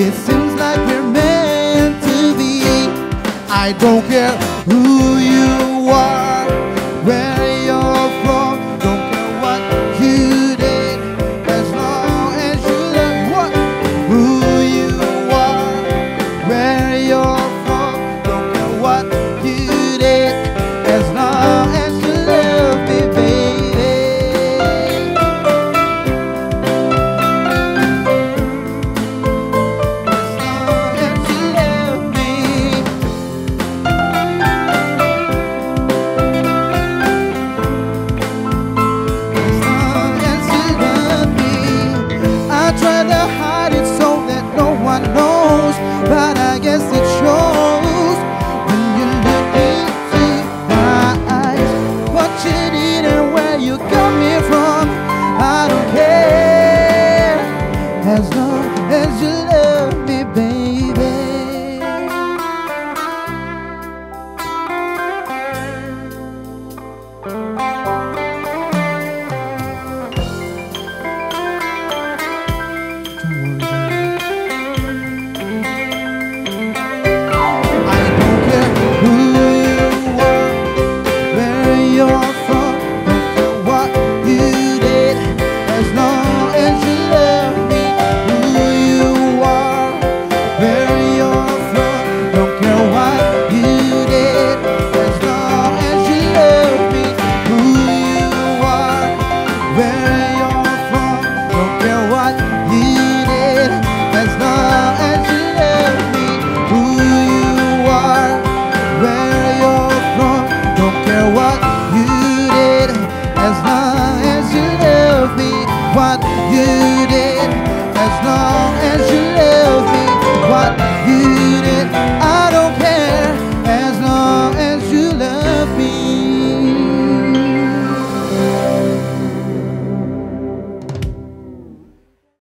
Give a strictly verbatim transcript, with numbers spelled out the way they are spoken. It seems like we're meant to be. I don't care who you are, where you're from, don't care what you did, as long as you love what, who you are, where you're from, don't care what you did, as long as you love me, baby, as long as you love me. Try to hide it so that no one knows, but I guess it shows when you look into my eyes. What you did and where you got me from, I don't care. As